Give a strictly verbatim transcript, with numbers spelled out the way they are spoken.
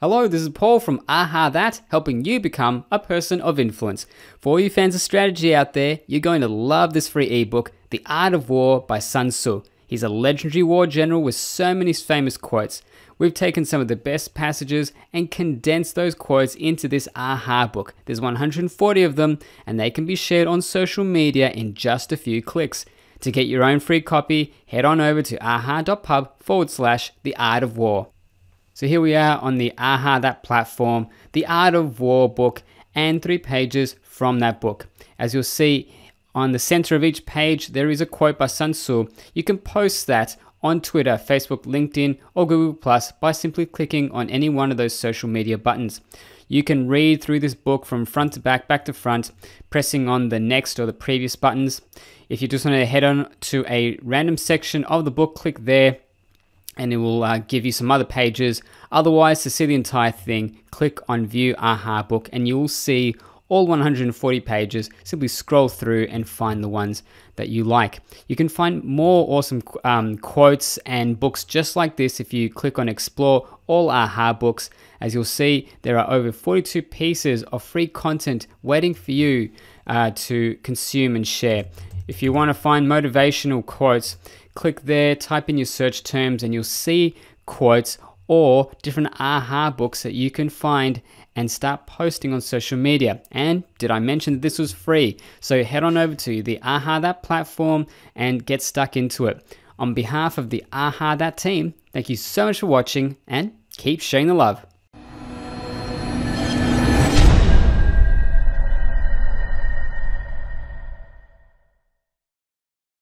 Hello, this is Paul from AHAthat, helping you become a person of influence. For all you fans of strategy out there, you're going to love this free ebook, The Art of War by Sun Tzu. He's a legendary war general with so many famous quotes. We've taken some of the best passages and condensed those quotes into this AHAbook. There's one hundred forty of them, and they can be shared on social media in just a few clicks. To get your own free copy, head on over to aha.pub forward slash the art of war. So here we are on the AHAthat platform, the Art of War book, and three pages from that book. As you'll see, on the center of each page, there is a quote by Sun Tzu. You can post that on Twitter, Facebook, LinkedIn, or Google Plus by simply clicking on any one of those social media buttons. You can read through this book from front to back, back to front, pressing on the next or the previous buttons. If you just want to head on to a random section of the book, click there, and it will uh, give you some other pages. Otherwise, to see the entire thing, click on View AHAbook, and you'll see all one hundred forty pages. Simply scroll through and find the ones that you like. You can find more awesome um, quotes and books just like this if you click on Explore All AHAbooks. As you'll see, there are over forty-two pieces of free content waiting for you uh, to consume and share. If you want to find motivational quotes, click there, type in your search terms, and you'll see quotes or different AHAbooks that you can find and start posting on social media. And did I mention that this was free? So head on over to the AHAthat platform and get stuck into it. On behalf of the AHAthat team, thank you so much for watching, and keep sharing the love.